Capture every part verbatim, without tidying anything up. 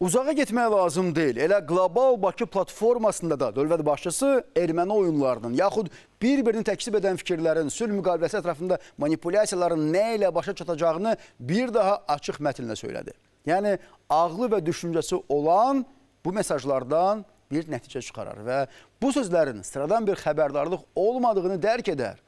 Uzağa getmək lazım deyil. Elə Global Bakı platformasında da dövlət başçısı erməni oyunlarının, yaxud bir-birini təksib edən fikirlərin, sülh müqaviləsi ətrafında manipulyasiyaların nə ilə başa çatacağını bir daha açıq mətnlə söylədi. Yəni, ağlı və düşüncəsi olan bu mesajlardan bir nəticə çıxarar və bu sözlərin sıradan bir xəbərdarlıq olmadığını dərk edər.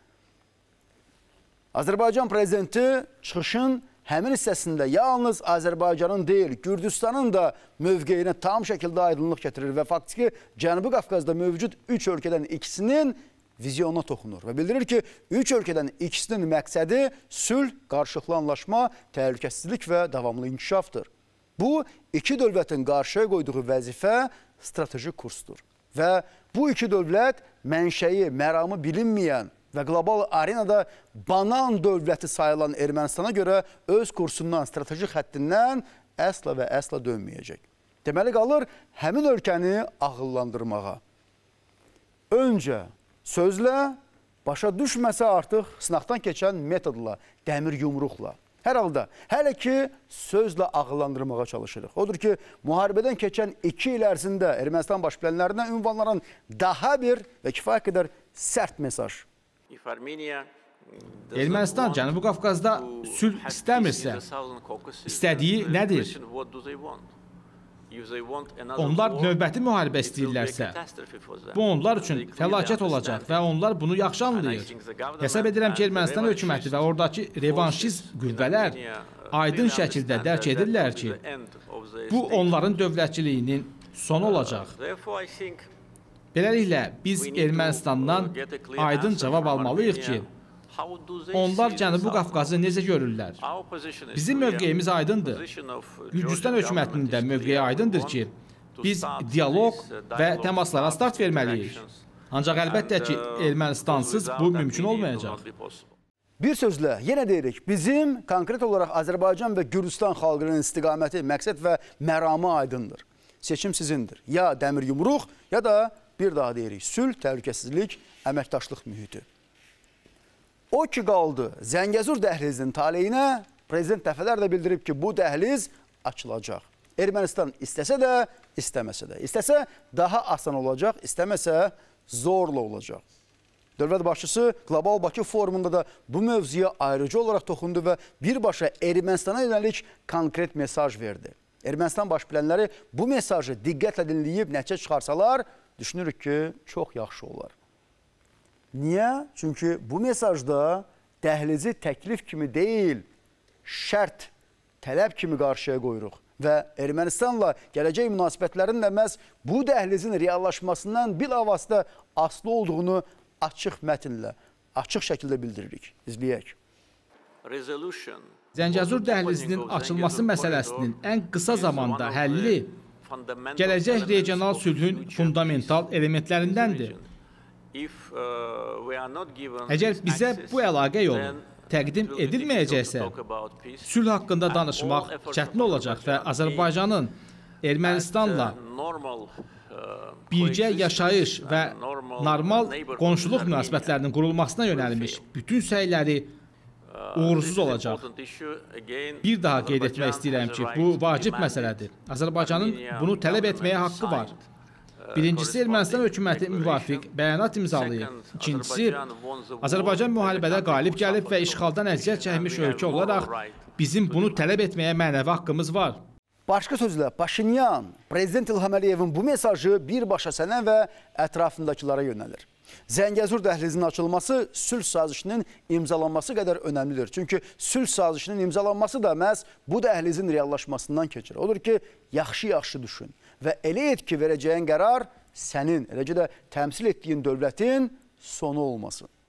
Azərbaycan prezidenti çıxışın həmin hissəsində yalnız Azərbaycanın deyil, Gürcüstanın da mövqeyinə tam şəkildə aydınlıq getirir və faktiki Cənubi Qafqazda mövcud üç ölkədən ikisinin vizyonuna toxunur və bildirir ki, üç ölkədən ikisinin məqsədi sülh, qarşılıqlı anlaşma, təhlükəsizlik və davamlı inkişafdır. Bu, iki dövlətin qarşıya qoyduğu vəzifə strateji kursdur və bu iki dövlət mənşəyi, məramı bilinməyən və qlobal arenada banan dövləti sayılan Ermənistana görə öz kursundan, strateji xəttindən əsla və əsla dönməyəcək. Deməli qalır, həmin ölkəni ağıllandırmağa. Öncə sözlə, başa düşməsə artıq sınaqdan keçən metodla, dəmir yumruqla. Hər halda, hələ ki, sözlə ağıllandırmağa çalışırıq. Odur ki, müharibədən keçən iki il ərzində Ermənistan başplanlarına ünvanlanan daha bir və kifayət qədər sərt mesaj. Ermənistan Cənubi Qafqazda sülh istəmirsə, istədiyi nədir? Onlar növbəti müharibə istəyirlərsə, bu onlar üçün fəlakət olacaq və onlar bunu yaxşı anlayır. Hesab edirəm ki, Ermənistan hökuməti və oradakı revanşist qüvvələr aydın şəkildə dərk edirlər ki, bu onların dövlətçiliyinin sonu olacaq. Beləliklə, biz Ermənistandan aydın cavab almalıyıq ki, onlar Cənubi Qafqazı necə görürlər? Bizim mövqeyimiz aydındır. Gürcüstan hökumətinin də mövqeyi aydındır ki, biz diyaloq və təmaslara start verməliyik. Ancaq əlbəttə ki, Ermənistansız bu mümkün olmayacaq. Bir sözlə, yenə deyirik, bizim konkret olaraq Azərbaycan və Gürcüstan xalqının istiqaməti, məqsəd və məramı aydındır. Seçim sizindir. Ya dəmir yumruq, ya da bir daha deyirik, sülh, təhlükəsizlik, əməkdaşlıq mühiti. O ki qaldı, Zəngəzur dəhlizinin taleyinə prezident dəfələrlə bildirib ki, bu dəhliz açılacaq. Ermənistan istəsə də, istəməsə də. İstəsə daha asan olacaq, istəməsə zorla olacaq. Dövlət başçısı Global Bakı forumunda da bu mövzuya ayrıcı olaraq toxundu və birbaşa Ermənistana yönəlik konkret mesaj verdi. Ermənistan başbilənləri bu mesajı diqqətlə dinləyib nəticə çıxarsalar, düşünürük ki, çox yaxşı olar. Niyə? Çünki bu mesajda dəhlizi təklif kimi deyil, şərt, tələb kimi qarşıya qoyuruq və Ermənistanla gələcək münasibətlərin də məhz bu dəhlizin reallaşmasından bilavasitə asılı olduğunu açıq mətnlə, açıq şəkildə bildiririk. İzləyək. Zəngəzur dəhlizinin açılması məsələsinin ən qısa zamanda həlli gələcək regional sülhün fundamental elementlərindəndir. Əgər bizə bu əlaqə yolu təqdim edilməyəcəksə, sülh haqqında danışmaq çətin olacaq və Azərbaycanın Ermənistanla birgə yaşayış və normal qonşuluq münasibətlərinin qurulmasına yönəlmiş bütün səyləri uğursuz olacaq. Bir daha qeyd etmək istəyirəm ki, bu vacib məsələdir. Azərbaycanın bunu tələb etməyə haqqı var. Birincisi, Ermənistan hökuməti müvafiq bəyanat imzalayıb. İkincisi, Azərbaycan müharibədə qalib gəlib və işğaldan əziyyət çəkmiş ölkə olaraq bizim bunu tələb etməyə mənəvi haqqımız var. Başqa sözlə, Paşinyan, prezident İlham Əliyevin bu mesajı birbaşa sənə və ətrafındakılara yönəlir. Zəngəzur dəhlizinin açılması sülh sazişinin imzalanması qədər önəmlidir. Çünki sülh sazişinin imzalanması da məhz bu dəhlizin reallaşmasından keçir. Odur ki, yaxşı-yaxşı düşün və elə et ki, verəcəyin qərar sənin, eləcə də təmsil etdiyin dövlətin sonu olmasın.